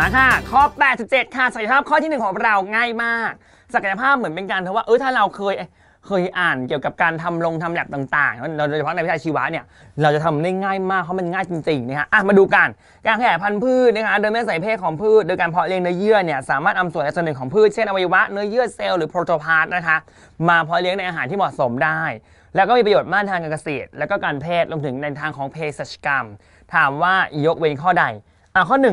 มาค่ะข้อ87ค่ะศักยภาพข้อที่1ของเราง่ายมากศักยภาพเหมือนเป็นการที่ว่าถ้าเราเคยอ่านเกี่ยวกับการทำลงทำแลบต่างๆโดยเฉพาะในวิชาชีวะเนี่ยเราจะทำได้ง่ายมากเพราะมันง่ายจริงๆนะฮะมาดูกันการขยายพันธุ์พืชนะคะโดยไม่ใส่เพศของพืชโดยการเพาะเลี้ยงเนื้อเยื่อเนี่ยสามารถนำส่วนใดส่วนหนึ่งของพืชเช่นอวัยวะเนื้อเยื่อเซลล์หรือโปรโตพลาสต์นะคะมาเพาะเลี้ยงในอาหารที่เหมาะสมได้แล้วก็มีประโยชน์มากทางการเกษตรและก็การแพทย์รวมถึงในทางของเภสัชกรรมถามว่ายกเว้นข้อใดข้อ1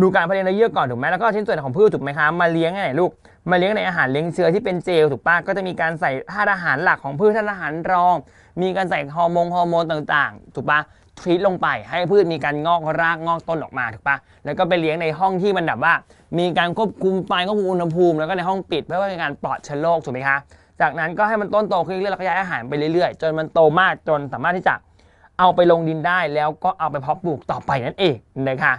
ดูการเพาะเลี้ยงเนื้อเยื่อก่อนถูกไหมแล้วก็ชิ้นส่วนของพืชถูกไหมคะมาเลี้ยงไหนลูกมาเลี้ยงในอาหารเลี้ยงเชื้อที่เป็นเจลถูกปะก็จะมีการใส่ธาตุอาหารหลักของพืชธาตุอาหารรองมีการใส่ฮอร์โมนต่างๆถูกปะทรีตลงไปให้พืชมีการงอกรากงอกต้นออกมาถูกปะแล้วก็ไปเลี้ยงในห้องที่มันแบบว่ามีการควบคุมไฟควบคุมอุณหภูมิแล้วก็ในห้องปิดเพื่อเป็นการปลอดเชื้อโรคถูกไหมคะจากนั้นก็ให้มันต้นโตขึ้นเรื่อยๆแล้วก็ย้ายอาหารไปเรื่อยๆจนมันโตมากจนสามารถที่จะเอาไปลงดินได้แล้วก็เอาไปเพาะปลูกต่อไปนั่นเองนะคะ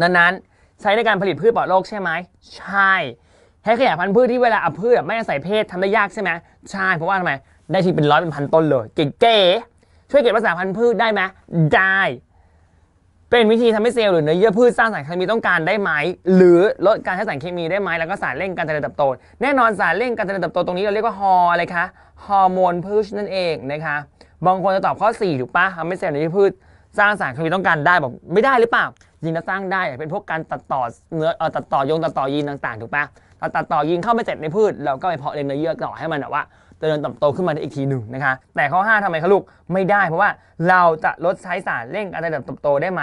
นั้นใช้ในการผลิตพืชปลอดโรคใช่ไหมใช่ให้ขยายพันธุ์พืชที่เวลาเอาพืชไม่อาศัยเพศทำได้ยากใช่ไหมใช่เพราะว่าทำไมได้ทีเป็นร้อยเป็นพันต้นเลยเก๋ๆช่วยเก็บรักษาพันธุ์พืชได้ไหมได้เป็นวิธีทำให้เซลล์หรือเนื้อเยื่อพืชสร้างสารเคมีต้องการได้ไหมหรือลดการใช้สารเคมีได้ไหมแล้วก็สารเร่งการเจริญเติบโตแน่นอนสารเร่งการเจริญเติบโตตรงนี้เราเรียกว่าฮอร์โมนพืชนั่นเองนะคะบางคนจะตอบข้อ4ถูกปะทำให้เซลล์หรือเนื้อพืชสร้างสารเคมีต้องการได้บอกไม่ได้หรือเปล่ายีนสร้างได้เป็นพวกการตัดต่อยีนต่างๆถูกปะตัดต่อยีนเข้าไปเสร็จในพืชเราก็ไปเพาะเลี้ยงเนื้อเยื่อต่อให้มันแบบว่าเจริญเติบโตขึ้นมาได้อีกทีหนึ่งนะคะแต่ข้อ5ทำไมคะลูกไม่ได้เพราะว่าเราจะลดใช้สารเร่งการเจริญเติบโตได้ไหม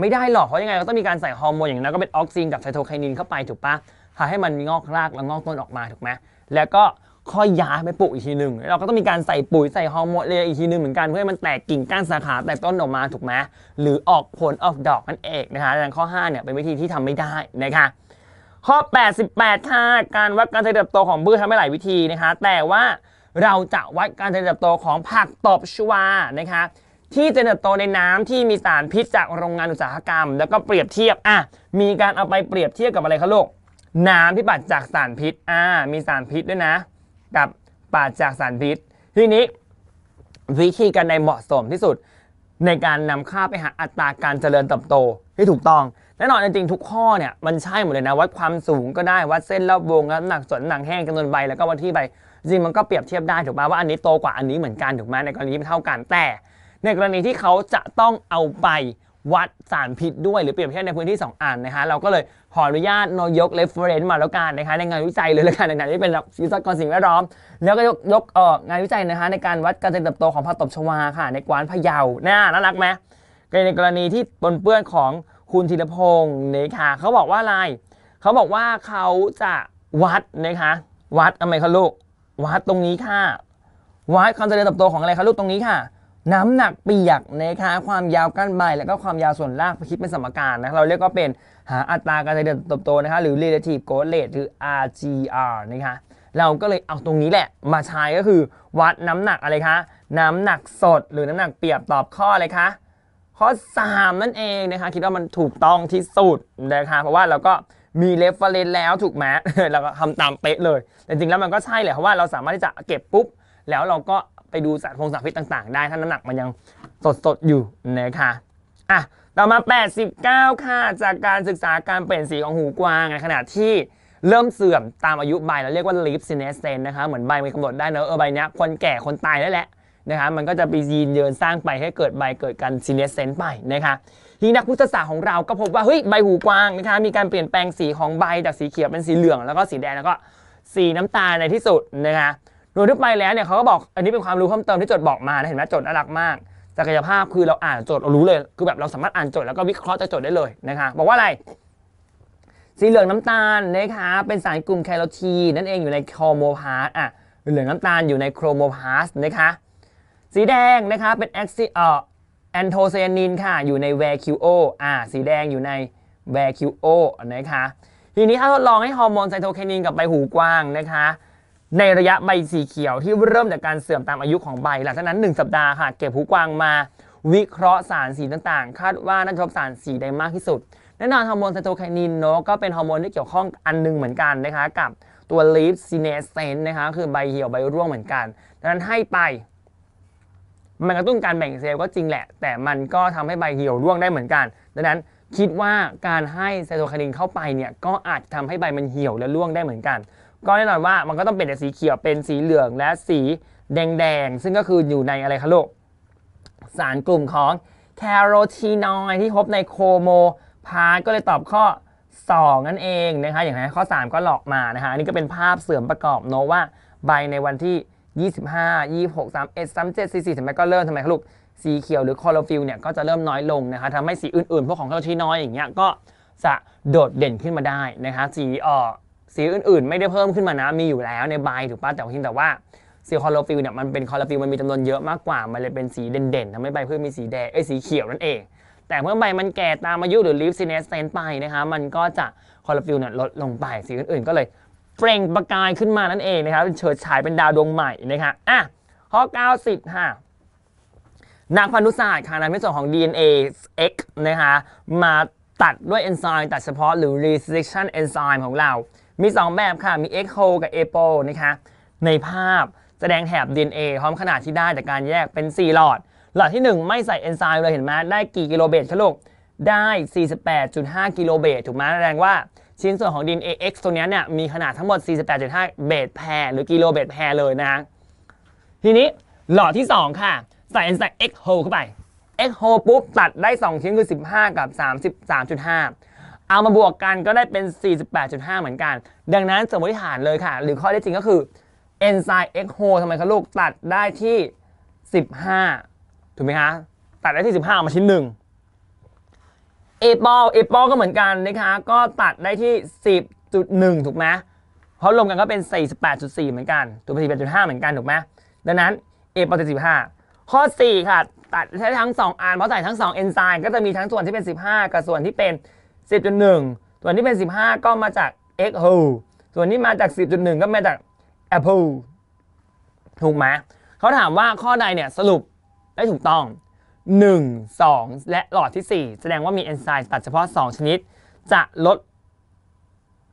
ไม่ได้หรอกเพราะยังไงเราต้องมีการใส่ฮอร์โมนอย่างนั้นก็เป็นออกซินกับไซโทไคนินเข้าไปถูกปะทำให้มันงอกรากและงอกต้นออกมาถูกไหมแล้วก็ค่อยย้ายไปปลูกอีกทีหนึ่งเราก็ต้องมีการใส่ปุ๋ยใส่ฮอร์โมนเลยอีกทีหนึ่งเหมือนกันเพื่อให้มันแตกกิ่งก้านสาขาแตกต้นออกมาถูกไหมหรือออกผลออกดอกนั่นเองนะคะดังนั้นข้อ5เนี่ยเป็นวิธีที่ทำไม่ได้นะคะข้อ88ค่ะการวัดการเจริญเติบโตของพืชทำได้หลายวิธีนะคะแต่ว่าเราจะวัดการเจริญเติบโตของผักตบชวานะคะที่เจริญเติบโตในน้ำที่มีสารพิษจากโรงงานอุตสาหกรรมแล้วก็เปรียบเทียบมีการเอาไปเปรียบเทียบกับอะไรคะลูกน้ำที่ปราศจากสารพิษมีสารพิษด้วยนะกับปราศจากสารพิษทีนี้วิธีการใดเหมาะสมที่สุดในการนำค่าไปหาอัตราการเจริญเติบโตที่ถูกต้องแน่นอนจริงๆทุกข้อเนี่ยมันใช่หมดเลยนะวัดความสูงก็ได้วัดเส้นรอบวงน้ำหนักส่วนหนังแห้งจำนวนใบแล้วก็วัดที่ใบจริงมันก็เปรียบเทียบได้ถูกไหมว่าอันนี้โตกว่าอันนี้เหมือนกันถูกไหมในกรณีที่เท่ากันแต่ในกรณีที่เขาจะต้องเอาไปวัดสารพิษด้วยหรือเปรียบเทียบในพื้นที่2อันนะคะเราก็เลยขออนุญาตยก reference มาแล้วกันนะคะในงานวิจัยเลยแล้วกันในที่เป็นวิศวกรสิ่งแวดล้อมแล้วก็ยกงานวิจัยนะคะในการวัดการเจริญเติบโตของผักตบชวาค่ะในกวานพะเยาน่ารักไหมในกรณีที่ปนเปื้อนของคุณธีรพงศ์นะคะเขาบอกว่าอะไรเขาบอกว่าเขาจะวัดนะคะวัดอะไรคะลูกวัดตรงนี้ค่ะวัดความเจริญเติบโตของอะไรคะลูกตรงนี้ค่ะน้ำหนักเปียกนะคะความยาวก้านใบแล้วก็ความยาวส่วนรากคิดเป็นสมการนะเราเรียกว่าเป็นหาอัตราการเจริญเติบโตนะคะหรือ relative growth rate หรือ RGR นะคะเราก็เลยเอาตรงนี้แหละมาใช้ก็คือวัดน้ำหนักอะไรคะน้ำหนักสดหรือน้ำหนักเปียกตอบข้ออะไรคะข้อ3นั่นเองนะคะคิดว่ามันถูกต้องที่สุดนะคะเพราะว่าเราก็มี reference แล้วถูกไหม เราก็ทำตามเป๊ะเลยแต่จริงแล้วมันก็ใช่แหละเพราะว่าเราสามารถที่จะเก็บปุ๊บแล้วเราก็ไปดูสารพงศาพิษต่างๆได้ถ้าน้ำหนักมันยังสดอยู่นะคะต่อมา89ค่ะจากการศึกษาการเปลี่ยนสีของหูกวางในขณะที่เริ่มเสื่อมตามอายุใบเราเรียกว่า leaf senescence นะคะเหมือนใบมีกำหนดได้เนอะใบนี้คนแก่คนตายได้แหละนะคะมันก็จะไปยีนเยินสร้างไปให้เกิดใบเกิดการซีเนสเซนต์ไปนะคะทีนักวิทยาศาสตร์ของเราก็พบว่าเฮ้ยใบหูกวางนะคะมีการเปลี่ยนแปลงสีของใบจากสีเขียวเป็นสีเหลืองแล้วก็สีแดงแล้วก็สีน้ำตาลในที่สุดนะคะโดยทั่วไปแล้วเนี่ยเขาก็บอกอันนี้เป็นความรู้เพิ่มเติมที่โจทย์บอกมาเห็นไหมโจทย์น่ารักมากศักยภาพคือเราอ่านโจทย์เรารู้เลยคือแบบเราสามารถอ่านโจทย์แล้วก็วิเคราะห์จากโจทย์ได้เลยนะคะบอกว่าอะไรสีเหลืองน้ำตาลนะคะเป็นสารกลุ่มแคโรทีนนั่นเองอยู่ในโครโมพาสเหลืองน้ำตาลอยู่ในโครโมพาสนะคะสีแดงนะคะเป็นแอนโทไซยานินค่ะอยู่ในแวคิวโอสีแดงอยู่ในแวคิวโอนะคะทีนี้ถ้าทดลองให้ฮอร์โมนไซโทไคนินกับใบหูกวางนะคะในระยะใบสีเขียวที่เริ่มจากการเสื่อมตามอายุของใบหลังจากนั้น1สัปดาห์ค่ะเก็บหูกวางมาวิเคราะห์สารสีต่างๆคาดว่าน่าจะพบสารสีใดมากที่สุดแน่นอนฮอร์โมนไซโทไคนินเนาะก็เป็นฮอร์โมนที่เกี่ยวข้องอันนึงเหมือนกันนะคะกับตัว leaf senescence นะคะคือใบเหี่ยวใบร่วงเหมือนกันดังนั้นให้ไปมันกระตุ้นการแบ่งเซลล์ก็จริงแหละแต่มันก็ทำให้ใบเหี่ยวร่วงได้เหมือนกันดังนั้น คิดว่าการให้ไซโตไคนินเข้าไปเนี่ยก็อาจทำให้ใบมันเหี่ยวและร่วงได้เหมือนกันก็แน่นอนว่ามันก็ต้องเป็นสีเขียวเป็นสีเหลืองและสีแดงๆซึ่งก็คืออยู่ในอะไรคะลูกสารกลุ่มของแคโรทีนอยด์ที่พบในโคโมพาก็เลยตอบข้อ2นั่นเองนะคะอย่างนั้นข้อ3ก็หลอกมานะคะนี่ก็เป็นภาพเสริมประกอบโน้ตว่าใบในวันที่25 26 31 37 44ทำไมก็เริ่มทำไมคะลูกสีเขียวหรือคลอโรฟิลเนี่ยก็จะเริ่มน้อยลงนะคะทำให้สีอื่นๆพวกของแคโรทีนอยด์อย่างเงี้ยก็จะโดดเด่นขึ้นมาได้นะคะสีอื่นๆไม่ได้เพิ่มขึ้นมานะมีอยู่แล้วในใบถูกป่ะแต่เพียงแต่ว่าสีคลอโรฟิลเนี่ยมันเป็นคลอโรฟิลมันมีจำนวนเยอะมากกว่ามันเลยเป็นสีเด่นๆทำให้ใบพืชมีสีแดงสีเขียวนั่นเองแต่เมื่อใบมันแก่ตามอายุหรือ leaf senescence ไปนะคะมันก็จะคลอโรฟิลเนี่ยลดลงไปสีอื่นๆก็เลยเปล่งประกายขึ้นมานั่นเองนะครับเฉิดฉายเป็นดาวดวงใหม่นะคะข้อ90ค่ะนักพันธุศาสตร์ค่ะนำในส่วนของ DNA X นะคะมาตัดด้วยเอนไซม์ตัดเฉพาะหรือ restriction enzyme ของเรามี2แบบค่ะมี ECHO กับ EPO นะคะในภาพแสดงแถบ DNA พร้อมขนาดที่ได้จากการแยกเป็น4หลอดหลอดที่1ไม่ใส่เอนไซม์เลยเห็นไหมได้กี่กิโลเบตคะลูกได้ 48.5 กิโลเบตถูกไหมแสดงว่าชิ้นส่วนของ DNA X ตัวนี้เนี่ยมีขนาดทั้งหมด 48.5 เบตแพร์หรือกิโลเบตแพร์เลยนะทีนี้หลอดที่2ค่ะใส่เอนไซม์ ECHO เข้าไป ECHO ปุ๊บตัดได้2ชิ้นคือ15กับ33.5เอามาบวกกันก็ได้เป็น 48.5 เหมือนกันดังนั้นสมมติฐานเลยค่ะหรือข้อเท็จจริงก็คือเอนไซม์ ECHO ทำไมคะลูกตัดได้ที่15ถูกไหมคะตัดได้ที่15ออกมาชิ้น1 EPO ก็เหมือนกันนะคะก็ตัดได้ที่ 10.1 ถูกไหมเพราะรวมกันก็เป็น 48.4 เหมือนกันถูกไหม 48.5 เหมือนกันถูกไหมดังนั้น EPO จะ15ข้อ4ค่ะตัดใช้ทั้ง2อันเพราะใส่ทั้ง2เอนไซม์ก็จะมีทั้งส่วนที่เป็น15กับส่วนที่เป็น10.1 ส่วนที่เป็น15ก็มาจาก ECHO ส่วนนี้มาจาก 10.1 ก็มาจาก Apple ถูกไหมเขาถามว่าข้อใดเนี่ยสรุปได้ถูกต้อง1 2และหลอดที่4แสดงว่ามีเอนไซม์ตัดเฉพาะ2ชนิดจะลด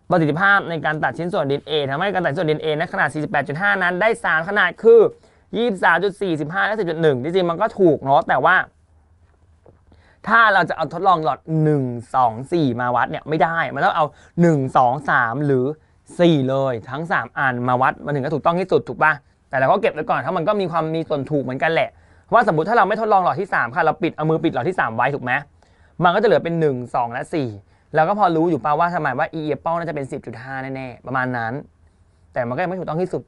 ประสิทธิภาพในการตัดชิ้นส่วน DNA ทำให้การตัดชิ้นส่วน DNA ในขนาด 48.5 นั้นได้3ขนาดคือ 23.4 15 และ 10.1 จริงๆมันก็ถูกเนาะแต่ว่าถ้าเราจะเอาทดลองหลอด1 2 4มาวัดเนี่ยไม่ได้มันต้องเอา1 2 3หรือ4เลยทั้ง3อันมาวัดมันถึงจะถูกต้องที่สุดถูกป่ะแต่เราก็เก็บไว้ก่อนถ้ามันก็มีความมีส่วนถูกเหมือนกันแหละว่าสมมติถ้าเราไม่ทดลองหลอดที่3ค่ะเราปิดเอามือปิดหลอดที่3ไว้ถูกไหมมันก็จะเหลือเป็น1 2และ4แล้วก็พอรู้อยู่ป่ะว่าทำไมว่า EF เป้าน่าจะเป็น 10.5 แน่ๆประมาณนั้นแต่มันก็ยังไม่ถูกต้องที่สุด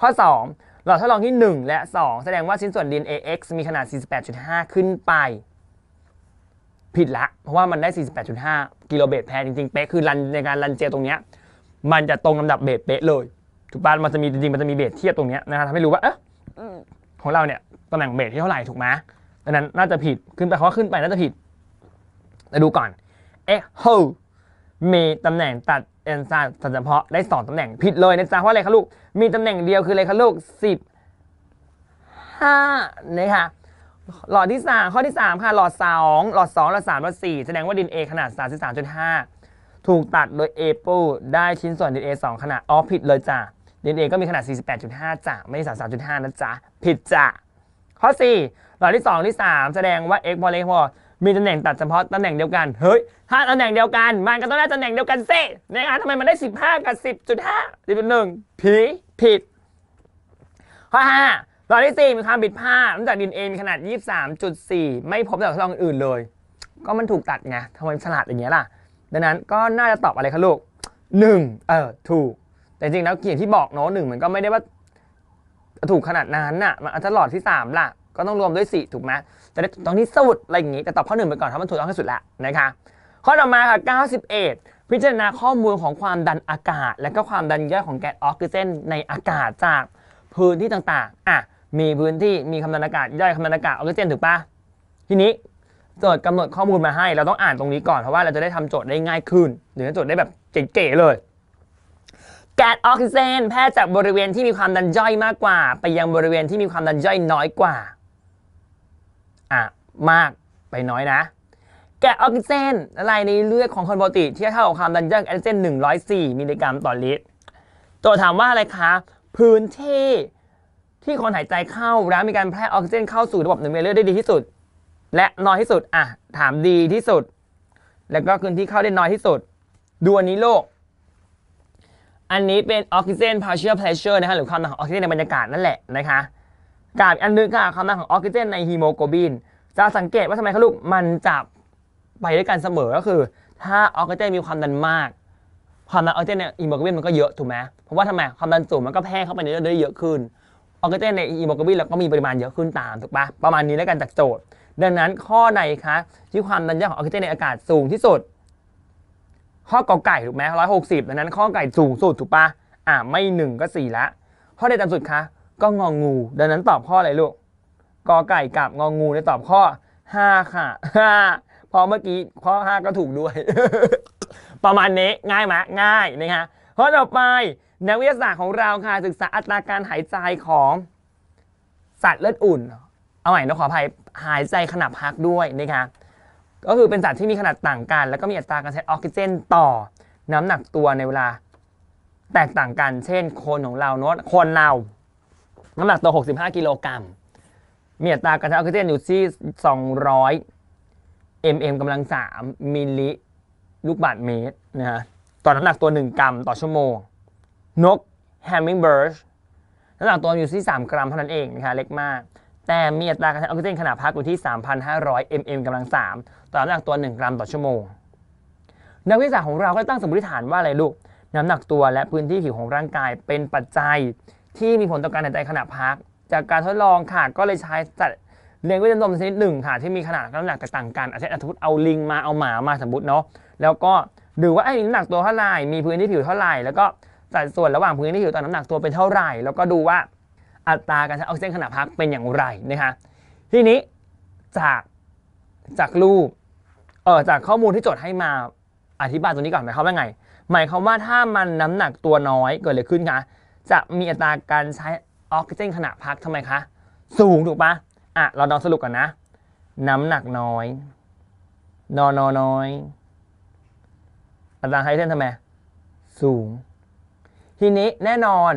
ข้อ2หลอดทดลองที่1และ2แสดงว่าชิ้นส่วน DNA X มีขนาด 48.5 ขึ้นไปผิดละเพราะว่ามันได้ 48.5 กิโลเบตแพร์จริงๆเป๊ะคือรันในการรันเจลตรงเนี้ยมันจะตรงลำดับเบตเป๊ะเลยถูกป่ะมันจะมีจริงๆมันจะมีเบตเทียบตรงเนี้ยนะครับทำให้รู้ว่าของเราเนี่ยตำแหน่งเบตที่เท่าไหร่ถูกไหมดังนั้นน่าจะผิดขึ้นไปเพราะขึ้นไปน่าจะผิดแต่ดูก่อนECHOมีตำแหน่งตัดเอนไซม์เฉพาะได้2ตำแหน่งผิดเลยนะจ๊ะเพราะอะไรคะลูกมีตำแหน่งเดียวคืออะไรคะลูก15นะคะหลอดที่3ข้อที่3ค่ะหลอด2หลอด2หลอด3หลอด4แสดงว่า DNA ขนาด 33.5 ถูกตัดโดย EPO ได้ชิ้นส่วน DNA 2ขนาดอ๋อผิดเลยจ้ะ DNA ก็มีขนาด 48.5 จ้ะไม่ใช่ 33.5 นะจ๊ะผิดจ้ะข้อ4หลอดที่2ที่3แสดงว่า ECHO มีตำแหน่งตัดเฉพาะตำแหน่งเดียวกันเฮ้ยถ้าตำแหน่งเดียวกันมันก็ต้องได้ตำแหน่งเดียวกันสินะคะทำไมมันได้15กับ 10.5 10.1 ผิดข้อ5หลอดที่4มีความผิดพลาดตั้งแต่ DNA มีขนาด 23.4 ไม่พบจากทดลองอื่นเลยก็มันถูกตัดไงทำไมฉลาดอย่างเงี้ยล่ะดังนั้นก็น่าจะตอบอะไรคะลูก1ถูกแต่จริงแล้วอย่างที่บอกเนาะ1มันก็ไม่ได้ว่าถูกขนาดนั้นน่ะมันอาจจะหลอดที่3ล่ะก็ต้องรวมด้วย4ถูกไหมแต่ตรงนี้สุดอะไรอย่างงี้แต่ตอบข้อ1ไปก่อนถ้ามันถูกต้องที่สุดละนะคะข้อต่อมาค่ะ91พิจารณาข้อมูลของความดันอากาศและก็ความดันย่อยของแก๊สออกซิเจนในอากาศจากพื้นที่ต่างๆมีพื้นที่มีความดันอากาศย่อยความดันอากาศออกซิเจนถูกปะทีนี้โจทย์กำหนดข้อมูลมาให้เราต้องอ่านตรงนี้ก่อนเพราะว่าเราจะได้ทำโจทย์ได้ง่ายขึ้นหรือทำโจทย์ได้แบบเก๋ๆเลยแก๊สออกซิเจนแพร่จากบริเวณที่มีความดันย่อยมากกว่าไปยังบริเวณที่มีความดันย่อยน้อยกว่ามากไปน้อยนะแก๊สออกซิเจนละลายในเลือดของคนปกติเทียบเท่ากับความดันย่อยออกซิเจน104มิลลิกรัมต่อลิตรโจทย์ถามว่าอะไรคะพื้นที่ที่คนหายใจเข้าแล้วมีการแพร่ออกซิเจนเข้าสู่ระบบหนึ่งเมเลือดได้ดีที่สุดและน้อยที่สุดถามดีที่สุด แล้วก็คืนที่เข้าได้น้อยที่สุดดูอันนี้โลกอันนี้เป็นออกซิเจน partial pressure นะคะหรือความหนักของออกซิเจนในบรรยากาศนั่นแหละนะคะกับอันนึงค่ะความหนักของออกซิเจนในฮีโมโกลบินจะสังเกตว่าทำไมคะลูกมันจับไปด้วยกันเสมอก็คือถ้าออกซิเจนมีความดันมากความดันออกซิเจนในฮีโมโกลบินมันก็เยอะถูกไหมเพราะว่าทำไมความดันสูงมันก็แพร่เข้าไปในเลือดได้เยอะขึ้นออกซิเจนในฮีโมโกลบินเราก็มีปริมาณเยอะขึ้นตามถูกปะประมาณนี้แล้วกันจากโจทย์ดังนั้นข้อไหนคะที่ความดันย่อยของออกซิเจนในอากาศสูงที่สุดข้อกอไก่ถูกไหม160ดังนั้นข้อไก่สูงสุดถูกปะไม่1ก็4ละข้อใดต่ำสุดคะก็งองูดังนั้นตอบข้ออะไรลูกกอไก่กับงองูได้ตอบข้อ5ค่ะพอเมื่อกี้ข้อ5ก็ถูกด้วย ประมาณนี้ง่ายไหมง่ายนะคะข้อต่อไปนักวิทยาศาสตร์ของเราค่ะศึกษาอัตราการหายใจของสัตว์เลือดอุ่นเอาใหม่นะขออภัยหายใจขณะพักด้วยนะคะก็คือเป็นสัตว์ที่มีขนาดต่างกันแล้วก็มีอัตราการใช้ออกซิเจนต่อน้ำหนักตัวในเวลาแตกต่างกันเช่นคนของเราเนาะคนเราน้ำหนักตัว65กิโลกรัมมีอัตราการใช้ออกซิเจนอยู่ที่200 mm⁰ มิลลิลูกบาศก์เมตรนะฮะต่อน้ำหนักตัว1กรัมต่อชั่วโมงนก Hummingbird น้ำหนักตัวอยู่ที่3กรัมเท่านั้นเองนะคะเล็กมากแต่มีอัตราการใช้ออกซิเจนขณะพักอยู่ที่ 3,500 mm⁰ ต่อน้ำหนักตัว1กรัมต่อชั่วโมงนักวิทยาศาสตร์ของเราก็ตั้งสมมติฐานว่าอะไรลูกน้ำหนักตัวและพื้นที่ผิวของร่างกายเป็นปัจจัยที่มีผลต่อการหายใจขณะพักจากการทดลองค่ะก็เลยใช้สัตว์เลี้ยงไว้จำนวนชนิดหนึ่งค่ะที่มีขนาดน้ำหนักแตกต่างกันอาจจะเอาลิงมาเอาหมามาสมมติเนาะแล้วก็ดูว่าไอ้น้ำหนักตัวเท่าไหร่มีพื้นที่ผิวเท่าไหร่แล้วก็สัดส่วนระหว่างพื้นที่ผิวต่อน้ำหนักตัวเป็นเท่าไหร่แล้วก็ดูว่าอัตราการใช้ออกซิเจนขณะพักเป็นอย่างไรนะคะทีนี้จากรูปจากข้อมูลที่โจทย์ให้มาอธิบายตัวนี้ก่อนหมายความว่าไงหมายความว่าถ้ามันน้ำหนักตัวน้อยเกิดอะไรขึ้นคะจะมีอัตราการใช้ออกซิเจนขณะพักทำไมคะสูงถูกปะเราลองสรุปกันนะน้ำหนักน้อยน้อยอัตราการใช้ออกซิเจนทำไมสูงทีนี้แน่นอน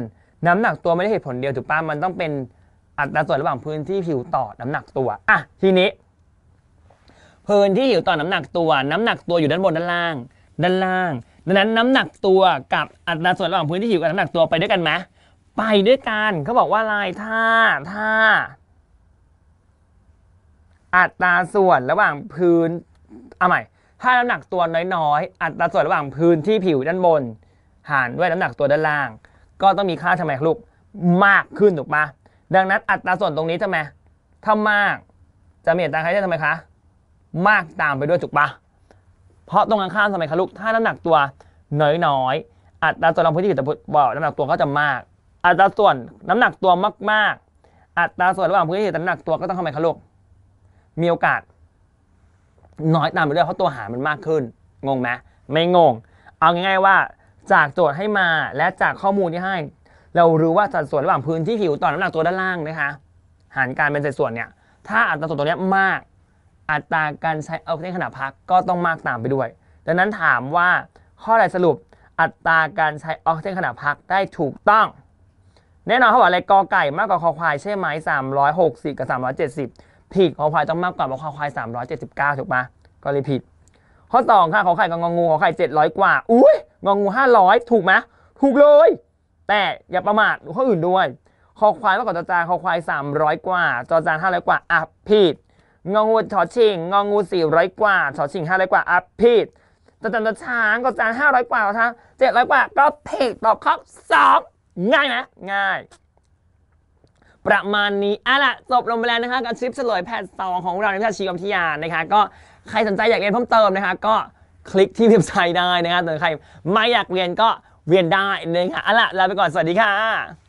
น้ำหนักตัวไม่ได้เหตุผลเดียวถูกป่ะมันต้องเป็นอัตราส่วนระหว่างพื้นที่ผิวต่อน้ำหนักตัวทีนี้พื้นที่ผิวต่อน้ำหนักตัวอยู่ด้านบนด้านล่างดังนั้นน้ำหนักตัวกับอัตราส่วนระหว่างพื้นที่ผิวกับน้ำหนักตัวไปด้วยกันไหมไปด้วยกันเขาบอกว่าลายถ้าอัตราส่วนระหว่างพื้นถ้าน้ำหนักตัวน้อยๆอัตราส่วนระหว่างพื้นที่ผิวด้านบนหารด้วยน้ำหนักตัวด้านล่างก็ต้องมีค่าทำไมลูกมากขึ้นถูกปะดังนั้นอัตราส่วนตรงนี้ทำไมถ้ามากจะมีอัตราการใช้ได้ทำไมคะมากตามไปด้วยถูกปะเพราะตรงกันข้ามทำไมคะลูกถ้าน้ำหนักตัวน้อยๆอัตราส่วนของพื้นที่ผิวต่อน้ำหนักตัวก็จะมากอัตราส่วนน้ำหนักตัวมากๆอัตราส่วนระหว่างพื้นที่ผิวต่อน้ำหนักตัวก็ต้องทำไมคะลูกมีโอกาสน้อยตามไปด้วยเพราะตัวหารมันมากขึ้นงงไหมไม่งงเอาง่ายๆว่าจากโจทย์ให้มาและจากข้อมูลที่ให้เรารู้ว่าสัดส่วนระหว่างพื้นที่ผิวต่อน้ำหนักตัวด้านล่างนะคะหารการเป็นสัดส่วนเนี่ยถ้าอัตราส่วนตัวนี้มากอัตราการใช้ออกซิเจนขณะพักก็ต้องมากตามไปด้วยดังนั้นถามว่าข้อใดสรุปอัตราการใช้ออกซิเจนขณะพักได้ถูกต้องแน่นอนเขาบอกอะไรกอไก่มากกว่าคอควายใช่ไหม360กับ370ผิดคอควายต้องมากกว่าคอควาย379ถูกปะก็เลยผิดข้อ2ค่ะคอไข่กับงองูคอไข่700กว่าอุ้ยงองู500ถูกไหมถูกเลยแต่อย่าประมาทดูข้ออื่นด้วยคอควายมากกว่าจอจานคอควาย300กว่าจอจาน500กว่าผิดงองูชอชิงงองู400กว่าชอชิง500กว่าผิดจอจานจอจาน500กว่าจอจาน700กว่าก็ผิดตอบข้อ2ง่ายไหมง่ายประมาณนี้ล่ะจบลงไปแล้วนะคะกับคลิปเฉลยแพท2ของเราในวิชาชีววิทยานะคะก็ใครสนใจอยากเรียนเพิ่มเติมนะคะก็คลิกที่เว็บไซต์ได้นะคะแต่ใครไม่อยากเรียนก็เรียนได้นะคะเอาล่ะลาไปก่อนสวัสดีค่ะ